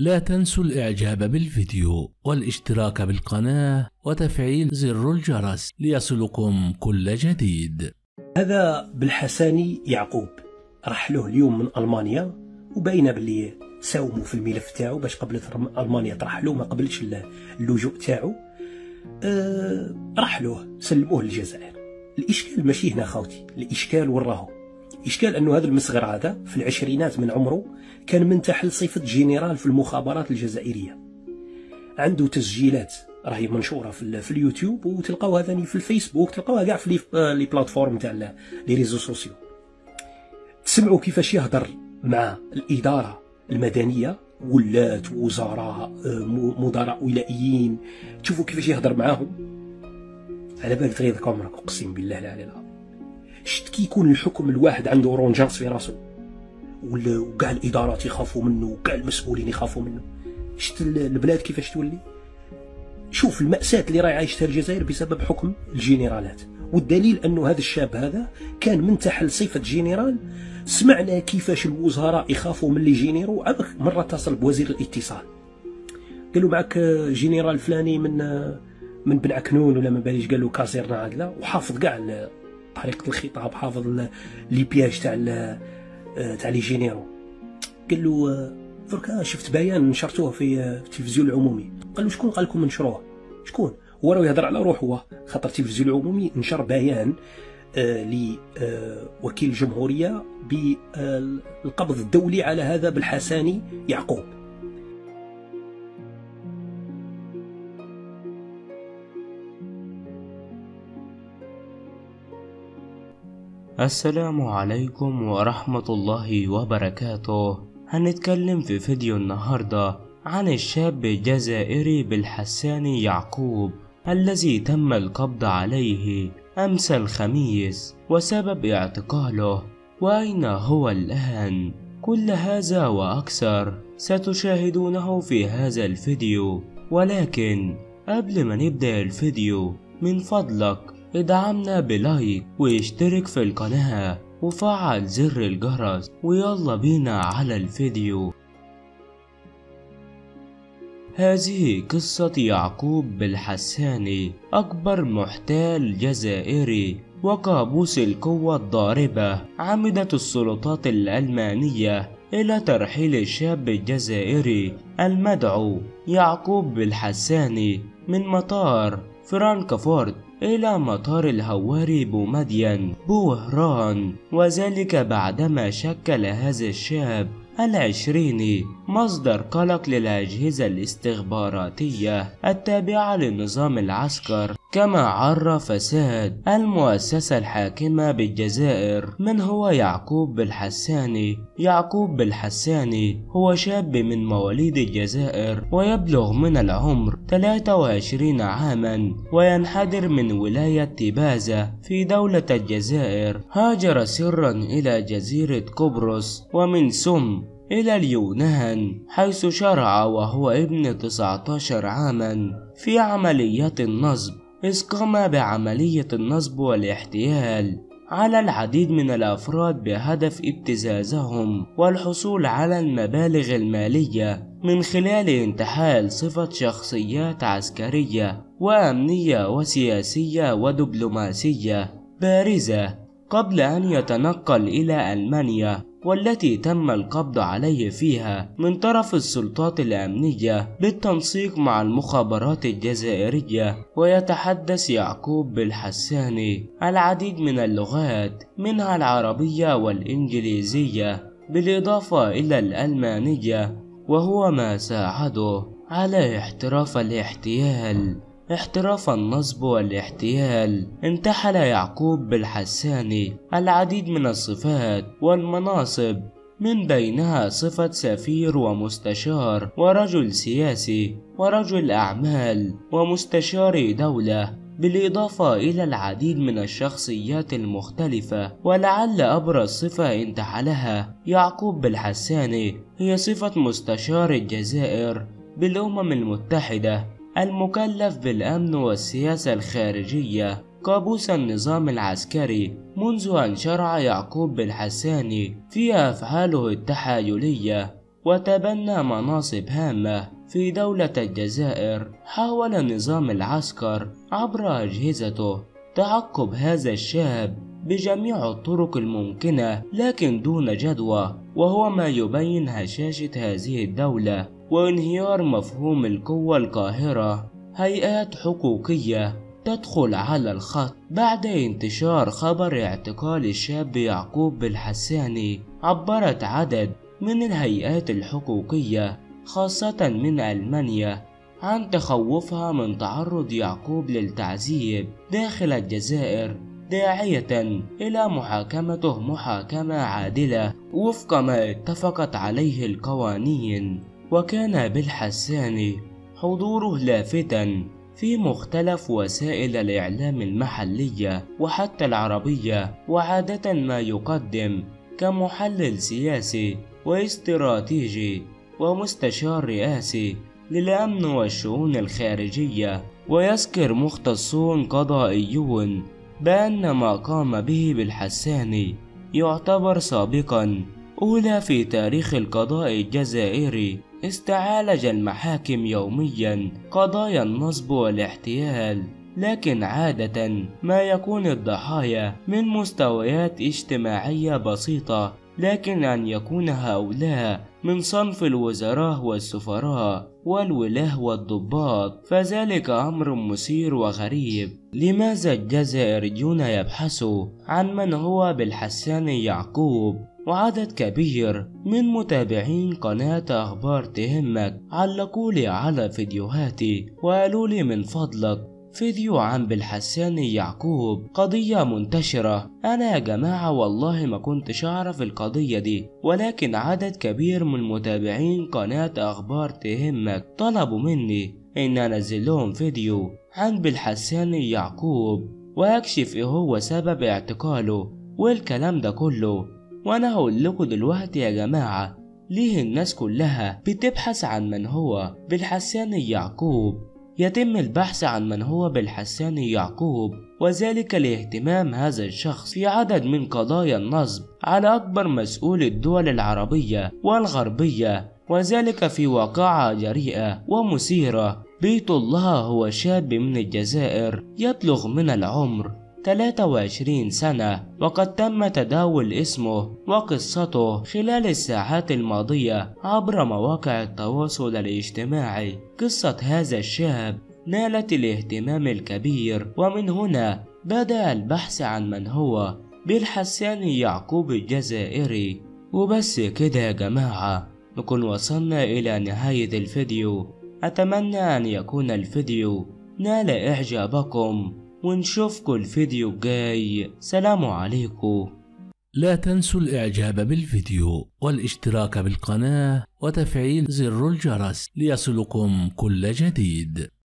لا تنسوا الإعجاب بالفيديو والاشتراك بالقناة وتفعيل زر الجرس ليصلكم كل جديد. هذا بلحساني يعقوب، راح له اليوم من ألمانيا، وباينه بلي ساوموا في الملف تاعو باش قبل ألمانيا طرح له ما قبلش اللجوء تاعو. راح له سلموه للجزائر. الإشكال ماشي هنا خاوتي، الإشكال وين راهو؟ إشكال أنه هذا المصغر هذا في العشرينات من عمره كان منتحل صفة جنرال في المخابرات الجزائرية، عنده تسجيلات راهي منشورة في اليوتيوب، وتلقاوها ثاني في الفيسبوك، تلقاوها كاع في لي بلاتفورم تاع لي ريزو سوسيو. تسمعوا كيفاش يهضر مع الإدارة المدنية، ولاة، وزراء، مدراء ولائيين، تشوفوا كيفاش يهضر معاهم، على بالك تغيظكم راك، أقسم بالله العلي العظيم. شت كي يكون الحكم الواحد عنده رونجانس في راسه، وكاع الادارات يخافوا منه، وكاع المسؤولين يخافوا منه، شت البلاد كيفاش تولي؟ شوف المأساة اللي راهي عايشتها الجزائر بسبب حكم الجنرالات. والدليل انه هذا الشاب هذا كان منتحل صفة جنرال. سمعنا كيفاش الوزراء يخافوا من لي جينيرو. مرة اتصل بوزير الاتصال قالوا معك جنرال فلاني من بن عكنون ولا ما باليش، قالوا كازيرنا عادله، وحافظ كاع طريقة الخطاب، حافظ لي بياج تاع لي جينيرو. قال له دركا شفت بيان نشرتوه في التلفزيون العمومي. قال له شكون قال لكم نشروه؟ شكون؟ هو راه يهضر على روحه، هو خاطر التلفزيون العمومي نشر بيان لوكيل الجمهورية بالقبض الدولي على هذا بلحساني يعقوب. السلام عليكم ورحمة الله وبركاته. هنتكلم في فيديو النهاردة عن الشاب الجزائري بلحساني يعقوب الذي تم القبض عليه أمس الخميس وسبب اعتقاله، وأين هو الآن. كل هذا وأكثر ستشاهدونه في هذا الفيديو، ولكن قبل ما نبدأ الفيديو من فضلك ادعمنا بلايك واشترك في القناة وفعل زر الجرس، ويلا بينا على الفيديو. هذه قصة يعقوب بلحساني، أكبر محتال جزائري وقابوس القوة الضاربة. عمدت السلطات الألمانية إلى ترحيل الشاب الجزائري المدعو يعقوب بلحساني من مطار فرانكفورت إلى مطار الهواري بومدين بوهران، وذلك بعدما شكل هذا الشاب العشريني مصدر قلق للأجهزة الاستخباراتية التابعة للنظام العسكر، كما عرف ساد المؤسسة الحاكمة بالجزائر من هو يعقوب بلحساني. يعقوب بلحساني هو شاب من مواليد الجزائر، ويبلغ من العمر 23 عاما، وينحدر من ولاية تيبازة في دولة الجزائر. هاجر سرا إلى جزيرة قبرص، ومن ثم إلى اليونان، حيث شرع وهو ابن 19 عاما في عمليات النصب، إذ قام بعملية النصب والاحتيال على العديد من الأفراد بهدف ابتزازهم والحصول على المبالغ المالية من خلال انتحال صفة شخصيات عسكرية وأمنية وسياسية ودبلوماسية بارزة، قبل أن يتنقل إلى ألمانيا، والتي تم القبض عليه فيها من طرف السلطات الأمنية بالتنسيق مع المخابرات الجزائرية. ويتحدث يعقوب بلحساني العديد من اللغات، منها العربية والإنجليزية بالإضافة إلى الألمانية، وهو ما ساعده على احتراف الاحتيال. احتراف النصب والاحتيال انتحل يعقوب بلحساني العديد من الصفات والمناصب، من بينها صفة سفير ومستشار ورجل سياسي ورجل أعمال ومستشار دولة، بالإضافة إلى العديد من الشخصيات المختلفة. ولعل أبرز صفة انتحلها يعقوب بلحساني هي صفة مستشار الجزائر بالأمم المتحدة المكلف بالأمن والسياسة الخارجية، قابوس النظام العسكري، منذ أن شرع يعقوب بلحساني في أفعاله التحايلية وتبنى مناصب هامة في دولة الجزائر. حاول النظام العسكر عبر أجهزته تعقب هذا الشاب بجميع الطرق الممكنة لكن دون جدوى، وهو ما يبين هشاشة هذه الدولة وانهيار مفهوم القوة القاهرة. هيئات حقوقية تدخل على الخط بعد انتشار خبر اعتقال الشاب يعقوب بلحساني. عبرت عدد من الهيئات الحقوقية خاصة من ألمانيا عن تخوفها من تعرض يعقوب للتعذيب داخل الجزائر، داعية إلى محاكمته محاكمة عادلة وفق ما اتفقت عليه القوانين. وكان بلحساني حضوره لافتا في مختلف وسائل الإعلام المحلية وحتى العربية، وعادة ما يقدم كمحلل سياسي واستراتيجي ومستشار رئاسي للأمن والشؤون الخارجية. ويذكر مختصون قضائيون بأن ما قام به بلحساني يعتبر سابقا أولى في تاريخ القضاء الجزائري. استعالج المحاكم يوميا قضايا النصب والاحتيال، لكن عادة ما يكون الضحايا من مستويات اجتماعية بسيطة، لكن أن يكون هؤلاء من صنف الوزراء والسفراء والولاه والضباط فذلك أمر مثير وغريب. لماذا الجزائريون يبحثوا عن من هو بلحساني يعقوب؟ وعدد كبير من متابعين قناة أخبار تهمك علقوا لي على فيديوهاتي وقالوا لي من فضلك فيديو عن بلحساني يعقوب، قضية منتشرة. أنا يا جماعة والله ما كنتش أعرف القضية دي، ولكن عدد كبير من متابعين قناة أخبار تهمك طلبوا مني إن أنزل لهم فيديو عن بلحساني يعقوب وأكشف إيه هو سبب اعتقاله والكلام ده كله. وأنا هقول لكم دلوقتي يا جماعة ليه الناس كلها بتبحث عن من هو بلحساني يعقوب. يتم البحث عن من هو بلحساني يعقوب، وذلك لاهتمام هذا الشخص في عدد من قضايا النصب على أكبر مسؤول الدول العربية والغربية، وذلك في واقعة جريئة ومثيرة بيت الله هو شاب من الجزائر يبلغ من العمر 23 سنة، وقد تم تداول اسمه وقصته خلال الساعات الماضية عبر مواقع التواصل الاجتماعي. قصة هذا الشاب نالت الاهتمام الكبير، ومن هنا بدأ البحث عن من هو بلحساني يعقوب الجزائري. وبس كده يا جماعة نكون وصلنا إلى نهاية الفيديو. أتمنى أن يكون الفيديو نال إعجابكم، ونشوفكم الفيديو الجاي. سلام عليكم. لا تنسوا الاعجاب بالفيديو والاشتراك بالقناة وتفعيل زر الجرس ليصلكم كل جديد.